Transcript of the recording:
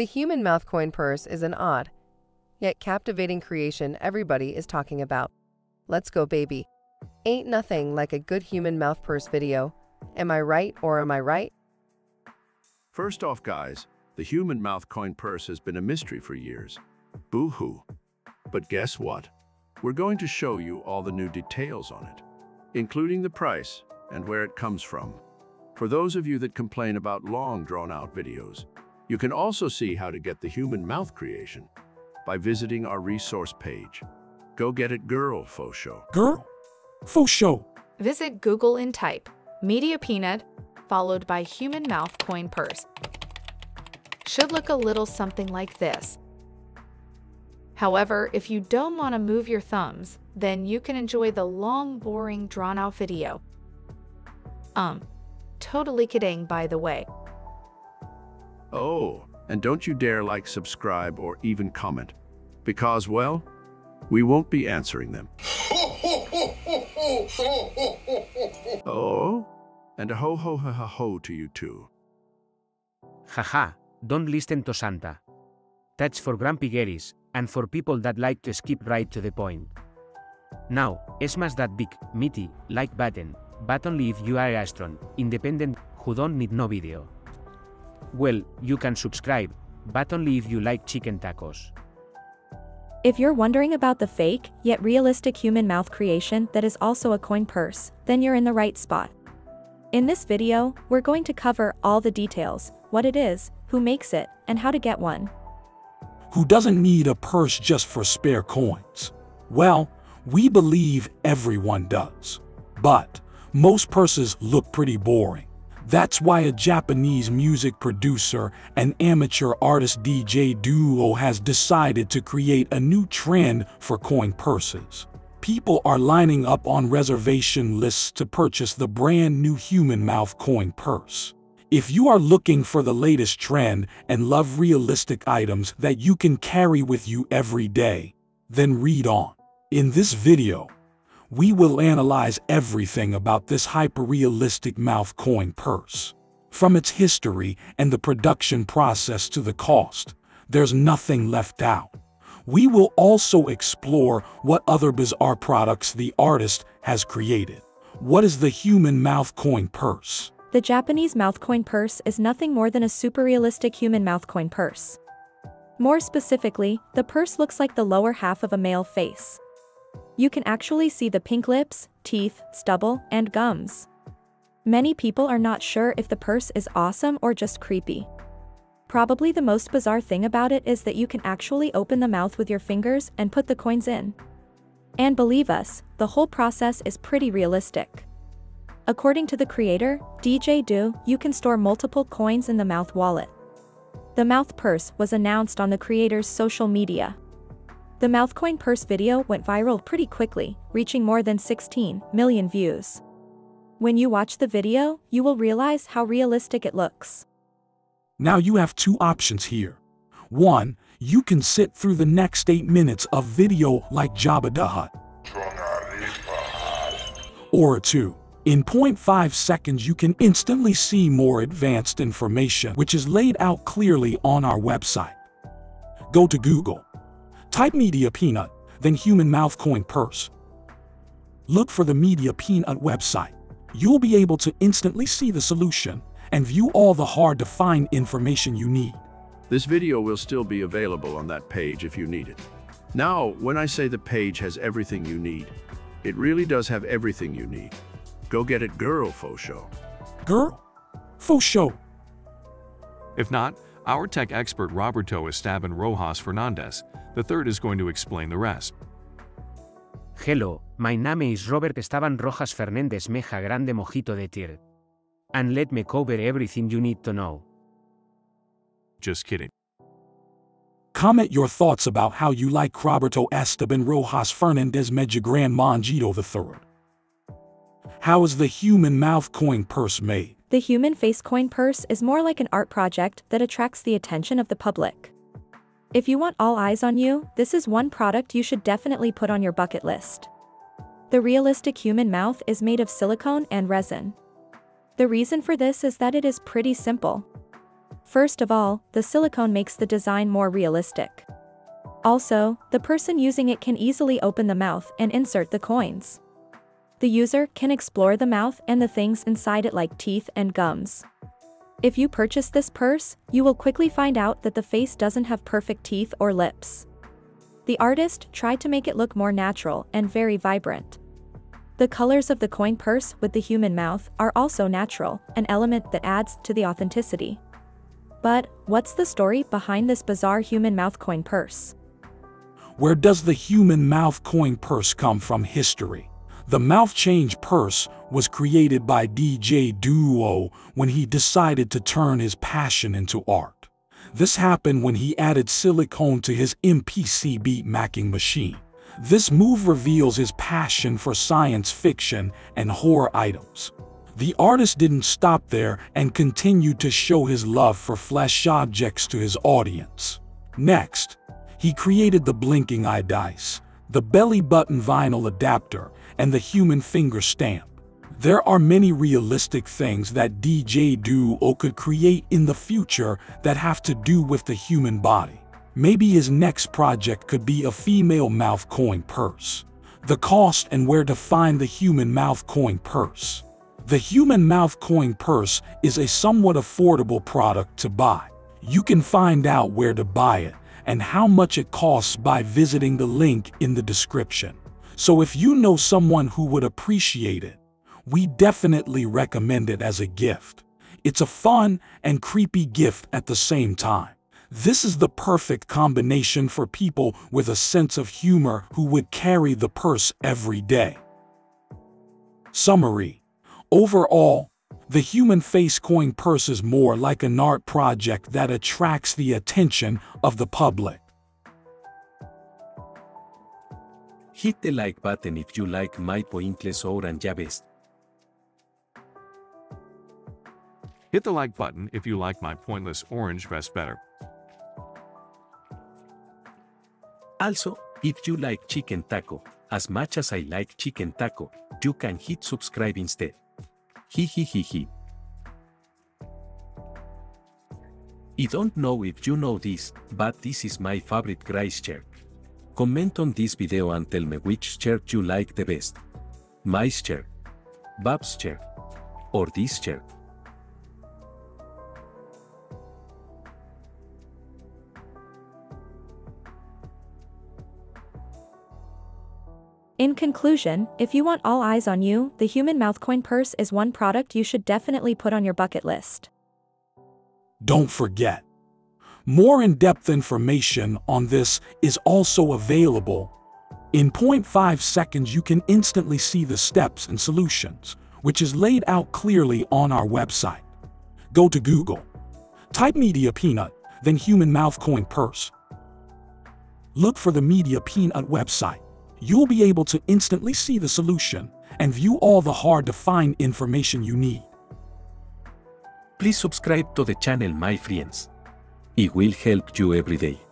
The human mouthcoin purse is an odd, yet captivating creation everybody is talking about. Let's go, baby. Ain't nothing like a good human mouth purse video. Am I right or am I right? First off, guys, the human mouthcoin purse has been a mystery for years. Boo-hoo. But guess what? We're going to show you all the new details on it, including the price and where it comes from. For those of you that complain about long, drawn-out videos, you can also see how to get the human mouth creation by visiting our resource page. Go get it, girl, fo show. Girl? Fo show. Visit Google and type Media Peanut, followed by human mouth coin purse. Should look a little something like this. However, if you don't want to move your thumbs, then you can enjoy the long, boring, drawn-out video. Totally kidding, by the way. Oh, and don't you dare like, subscribe, or even comment, because, well, we won't be answering them. Oh, and a ho ho ha ha ho to you too. Haha, don't listen to Santa. That's for grumpy Gettys, and for people that like to skip right to the point. Now, smash that big, meaty, like button, but only if you are a strong, independent, who don't need no video. Well, you can subscribe, but only if you like chicken tacos. If you're wondering about the fake, yet realistic human mouth creation that is also a coin purse, then you're in the right spot. In this video, we're going to cover all the details, what it is, who makes it, and how to get one. Who doesn't need a purse just for spare coins? Well, we believe everyone does. But most purses look pretty boring. That's why a Japanese music producer and amateur artist DJ Doooo has decided to create a new trend for coin purses. People are lining up on reservation lists to purchase the brand new human mouth coin purse. If you are looking for the latest trend and love realistic items that you can carry with you every day, then read on. In this video, we will analyze everything about this hyper-realistic mouth coin purse. From its history and the production process to the cost, there's nothing left out. We will also explore what other bizarre products the artist has created. What is the human mouth coin purse? The Japanese mouthcoin purse is nothing more than a super realistic human mouthcoin purse. More specifically, the purse looks like the lower half of a male face. You can actually see the pink lips, teeth, stubble, and gums. Many people are not sure if the purse is awesome or just creepy. Probably the most bizarre thing about it is that you can actually open the mouth with your fingers and put the coins in. And believe us, the whole process is pretty realistic. According to the creator, DJ Doooo, you can store multiple coins in the mouth wallet. The mouth purse was announced on the creator's social media. The mouthcoin purse video went viral pretty quickly, reaching more than 16 million views. When you watch the video, you will realize how realistic it looks. Now you have two options here. One, you can sit through the next 8 minutes of video like Jabba the Hutt. Or two, in 0.5 seconds you can instantly see more advanced information, which is laid out clearly on our website. Go to Google, type Media Peanut, then human mouth coin purse. Look for the Media Peanut website. You'll be able to instantly see the solution and view all the hard-to-find information you need. This video will still be available on that page if you need it. Now, when I say the page has everything you need, it really does have everything you need. Go get it, girl, fo show. Girl? Fo show. If not, our tech expert Roberto Esteban Rojas Fernandez, the third, is going to explain the rest. Hello, my name is Robert Esteban Rojas Fernandez Meja Grande Mojito de Tir. And let me cover everything you need to know. Just kidding. Comment your thoughts about how you like Roberto Esteban Rojas Fernandez Meja Grande Mojito the Third. How is the human mouth coin purse made? The human face coin purse is more like an art project that attracts the attention of the public. If you want all eyes on you, this is one product you should definitely put on your bucket list. The realistic human mouth is made of silicone and resin. The reason for this is that it is pretty simple. First of all, the silicone makes the design more realistic. Also, the person using it can easily open the mouth and insert the coins. The user can explore the mouth and the things inside it like teeth and gums. If you purchase this purse, you will quickly find out that the face doesn't have perfect teeth or lips. The artist tried to make it look more natural and very vibrant. The colors of the coin purse with the human mouth are also natural, an element that adds to the authenticity. But, what's the story behind this bizarre human mouth coin purse? Where does the human mouth coin purse come from? History. The mouth change purse was created by DJ Doooo when he decided to turn his passion into art. This happened when he added silicone to his MPC beat-making machine. This move reveals his passion for science fiction and horror items. The artist didn't stop there and continued to show his love for flesh objects to his audience. Next, he created the blinking eye dice, the belly button vinyl adapter, and the human finger stamp. There are many realistic things that DJ Doooo could create in the future that have to do with the human body. Maybe his next project could be a female mouth coin purse. The cost and where to find the human mouth coin purse. The human mouth coin purse is a somewhat affordable product to buy. You can find out where to buy it and how much it costs by visiting the link in the description. So if you know someone who would appreciate it, we definitely recommend it as a gift. It's a fun and creepy gift at the same time. This is the perfect combination for people with a sense of humor who would carry the purse every day. Summary. Overall, the human face coin purse is more like an art project that attracts the attention of the public. Hit the like button if you like my pointless or and Javest. Hit the like button if you like my pointless orange dress better. Also, if you like chicken taco, as much as I like chicken taco, you can hit subscribe instead. He. I don't know if you know this, but this is my favorite grace chair. Comment on this video and tell me which chair you like the best. My chair, Bab's chair, or this chair. In conclusion, if you want all eyes on you, the human mouth coin purse is one product you should definitely put on your bucket list. Don't forget. More in-depth information on this is also available. In 0.5 seconds you can instantly see the steps and solutions, which is laid out clearly on our website. Go to Google. Type Media Peanut, then Human Mouth Coin Purse. Look for the Media Peanut website. You'll be able to instantly see the solution and view all the hard-to-find information you need. Please subscribe to the channel, my friends. It will help you every day.